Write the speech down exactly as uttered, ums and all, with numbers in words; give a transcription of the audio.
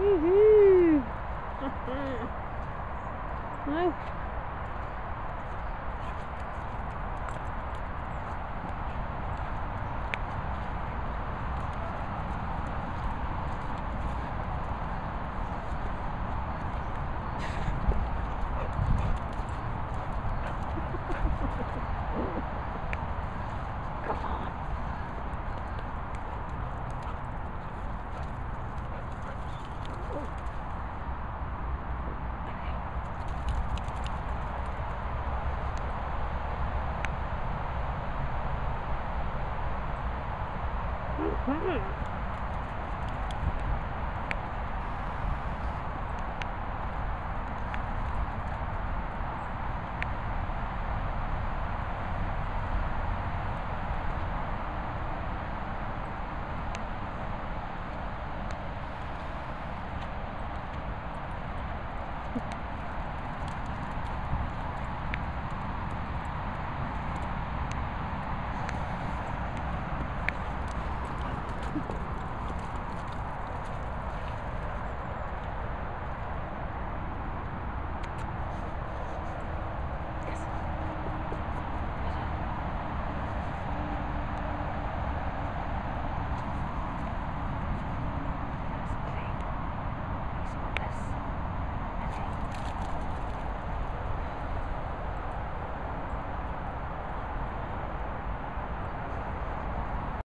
Woohoo! Nice. Mm-hmm.